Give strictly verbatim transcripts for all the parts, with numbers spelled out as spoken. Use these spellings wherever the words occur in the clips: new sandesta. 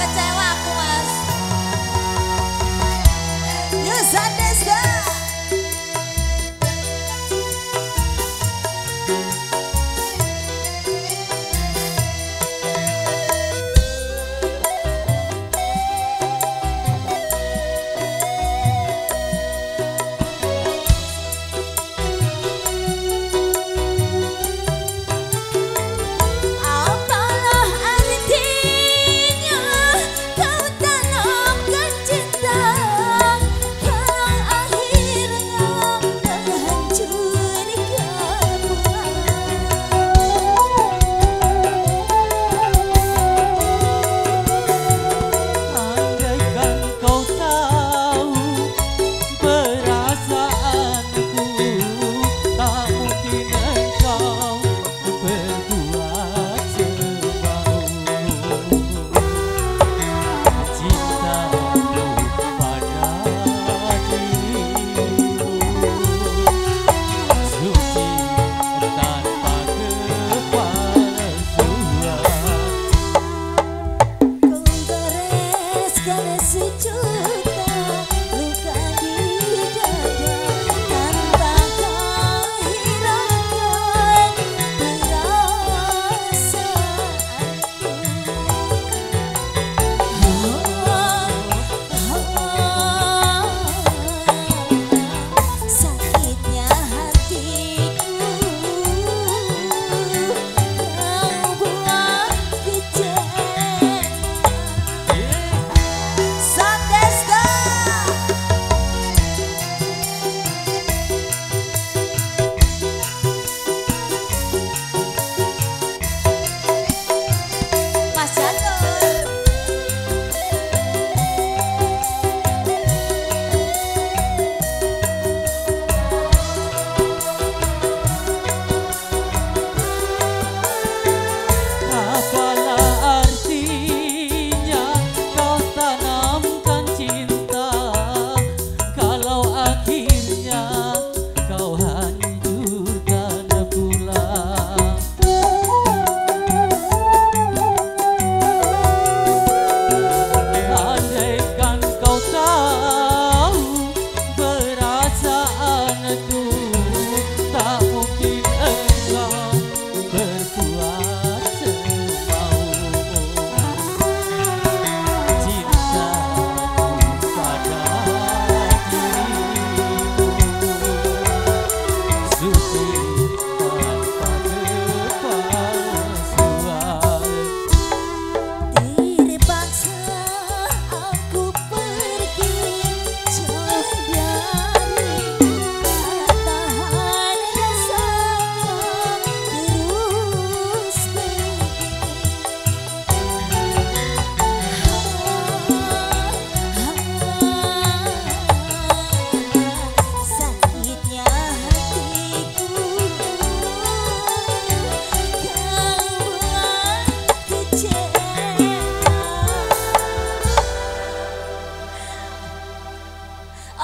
Kecewa aku, Mas. New Sandesta.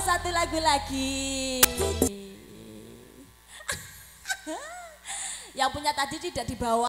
Satu lagu lagi. Yang punya tadi tidak dibawa.